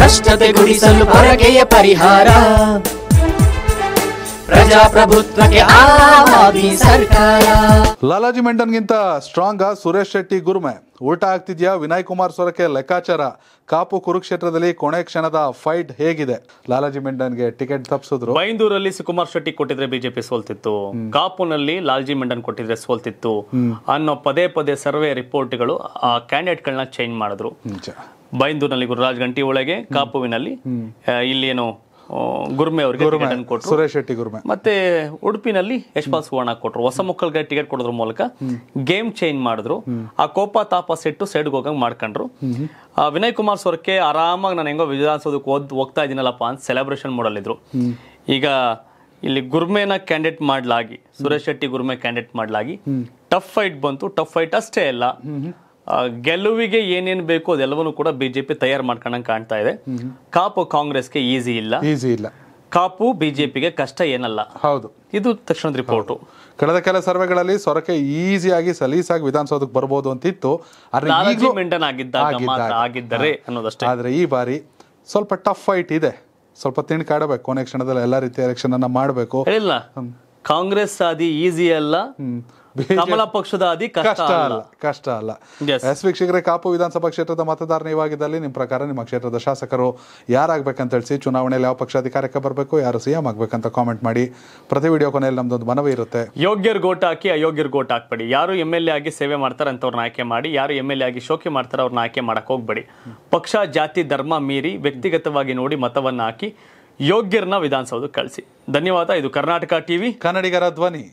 ಕಷ್ಟತೆ ಗುಡಿಸಲು ಪರಕೆಯ ಪರಿಹಾರ ಪ್ರಜಾಪ್ರಭುತ್ವಕ್ಕೆ ಆವಾದಿ ಸರ್ಕಾರ लालाजी मेंडन गिंत स्ट्रांग सुरेश शेट्टी गुरुमे उल्टा ಆಗ್ತಿದ್ಯಾ ವಿನಯ್ ಕುಮಾರ್ ಸೊರಕೆ ಲೆಕ್ಕಾಚಾರ ಕಾಪು ಕುರುಕ್ಷೇತ್ರದಲ್ಲಿ ಕೊನೆ ಕ್ಷಣದ ಫೈಟ್ ಹೇಗಿದೆ लालाजी मेंडन ಗೆ ಟಿಕೆಟ್ ತಪ್ಪಿಸಿದ್ರು ಬೈಂದೂರಲ್ಲಿ ಸುಕುಮಾರ್ ಶೆಟ್ಟಿ ಕೊಟ್ಟಿದ್ರೆ ಬಿಜೆಪಿ ಸೋಲ್ತಿತ್ತು ಕಾಪುನಲ್ಲಿ लालाजी मेंडन ಕೊಟ್ಟಿದ್ರೆ ಸೋಲ್ತಿತ್ತು ಅನ್ನೋ ಪದೇ ಪದೇ ಸರ್ವೆ ರಿಪೋರ್ಟ್ ಗಳು ಆ ಕ್ಯಾಂಡಿಡೇಟ್ ಗಳನ್ನ ಚೇಂಜ್ ಮಾಡಿದ್ರು ಬೈಂದೂರಿನಲ್ಲಿ ಗುರುರಾಜ್ ಗಂಟಿ ಒಳಗೆ ಕಾಪುವಿನಲ್ಲಿ ಇಲ್ಲೇನೋ ಗುರ್ಮೆ ಅವರಿಗೆ ಟಿಕೆಟ್ ಕೊಟ್ಟರು ಸುರೇಶ್ ಶೆಟ್ಟಿ ಗುರ್ಮೆ ಮತ್ತೆ ಉಡುಪಿನಲ್ಲಿ ಯಶಪಾಲ್ ಸುವರ್ಣ ಕೊಟ್ಟರು ಹೊಸ ಮಕ್ಕಳಿಗೆ ಟಿಕೆಟ್ ಕೊಡೋದ್ರ ಮೂಲಕ ಗೇಮ್ ಚೇಂಜ್ ಮಾಡಿದ್ರು ಆ ಕೋಪ ತಾಪ ಸೆಟ್ಟು ಸೈಡ್ಗೆ ಹೋಗಂಗೆ ಮಾಡ್ಕೊಂಡ್ರು ವಿನಯ್ ಕುಮಾರ್ ಸೊರಕೆ ಆರಾಮಾಗಿ ನಾನು ಹೆಂಗೋ ವಿಧಾನಸೌಧಕ್ಕೆ ಹೋಗ್ತಾ ಇದ್ದೀನಲ್ಲಪ್ಪ ಅಂತ ಸೆಲೆಬ್ರೇಷನ್ ಮಾಡಲಿದ್ರು ಈಗ ಇಲ್ಲಿ ಗುರ್ಮೆನ ಕ್ಯಾಂಡಿಡೇಟ್ ಮಾಡಲಾಗಿ ಸುರೇಶ್ ಶೆಟ್ಟಿ ಗುರ್ಮೆ ಕ್ಯಾಂಡಿಡೇಟ್ ಮಾಡಲಾಗಿ ಟಫ್ ಫೈಟ್ ಬಂತು ಟಫ್ ಫೈಟ್ ಅಷ್ಟೇ ಅಲ್ಲ ಗೆಲುವಿಗೆ ಏನೇನು ಬೇಕು ಅದೆಲ್ಲವನ್ನೂ ಕೂಡ ಬಿಜೆಪಿ ತಯಾರು ಮಾಡ್ಕೊಂಡಂಗೆ ಕಾಣ್ತಾ ಇದೆ ಕಾಪು ಕಾಂಗ್ರೆಸ್ಗೆ ಈಸಿ ಇಲ್ಲ ಕಾಪು ಬಿಜೆಪಿಗೆ ಕಷ್ಟ ಏನಲ್ಲ ಹೌದು ಇದು ತಕ್ಷಣದ ರಿಪೋರ್ಟ್ ಕಳೆದ ಕೆಲ ಸರ್ವೆಗಳಲ್ಲಿ ಸೊರಕೆ ಈಸಿಯಾಗಿ ಸಲೀಸಾಗಿ ವಿಧಾನಸೌಧಕ್ಕೆ ಬರಬಹುದು ಅಂತ ಇತ್ತು ಆದರೆ ಮೆಂಟನ್ ಆಗಿದ್ದಾಗ ಮಾತ್ರ ಆಗಿದ್ದರೆ ಅನ್ನೋದಷ್ಟೇ ಆದರೆ ಈ ಬಾರಿ ಸ್ವಲ್ಪ ಟಫ್ ಫೈಟ್ ಇದೆ ಸ್ವಲ್ಪ ತಿಂಡ್ಕಾಡಬೇಕು ಕೊನೆ ಕ್ಷಣದಲ್ಲಿ ಎಲ್ಲ ರೀತಿಯ ಎಲೆಕ್ಷನ್ ಅನ್ನು ಮಾಡಬೇಕು ಇಲ್ಲ ಕಾಂಗ್ರೆಸ್ ಆದಿ ಈಸಿ ಅಲ್ಲ ಕಮಲ ಪಕ್ಷದ ಅದಿ ಕಷ್ಟ ಅಲ್ಲ ಎಸ್ ವೀಕ್ಷಕರೇ ಕಾಪು ವಿಧಾನಸಭಾ ಕ್ಷೇತ್ರದ ಮತದಾರ ನೀವಾಗಿದ್ದಲ್ಲಿ ನಿಮ್ಮ ಪ್ರಕಾರ ನಿಮ್ಮ ಕ್ಷೇತ್ರದ ಶಾಸಕರು ಯಾರಾಗಬೇಕಂತ ತಿಳಿಸಿ ಚುನಾವಣೆಯಲ್ಲಿ ಯಾವ ಪಕ್ಷ ಅಧಿಕಾರಕ್ಕೆ ಬರಬೇಕು ಯಾರು ಸಿಎಂ ಆಗಬೇಕಂತ ಕಾಮೆಂಟ್ ಮಾಡಿ ಪ್ರತಿ ವಿಡಿಯೋ ಕೊನೆಯಲ್ಲಿ ನಮ್ದೊಂದು ಮನವಿ ಇರುತ್ತೆ ಯೋಗ್ಯರು ಗೋಟ್ ಹಾಕಿ ಅಯೋಗ್ಯರು ಗೋಟ್ ಹಾಕ್ಬೇಡಿ ಯಾರು ಎಂಎಲ್ಎ ಆಗಿ ಸೇವೆ ಮಾಡ್ತಾರೆ ಅಂತವ್ರನ್ನ ಆಯ್ಕೆ ಮಾಡಿ ಯಾರು ಎಂಎಲ್ಎ ಆಗಿ ಶೋಕಿ ಮಾಡ್ತಾರೆ ಅವ್ರನ್ನ ಆಯ್ಕೆ ಮಾಡಕ್ಕೆ ಹೋಗ್ಬೇಡಿ ಪಕ್ಷ ಜಾತಿ ಧರ್ಮ ಮೀರಿ ವ್ಯಕ್ತಿಗತವಾಗಿ ನೋಡಿ ಮತವನ್ನ ಹಾಕಿ ಯೋಗ್ಯರನ್ನ ವಿಧಾನಸೌಧಕ್ಕೆ ಕಳಿಸಿ ಧನ್ಯವಾದ ಇದು ಕರ್ನಾಟಕ ಟಿವಿ ಕನ್ನಡಿಗರ ಧ್ವನಿ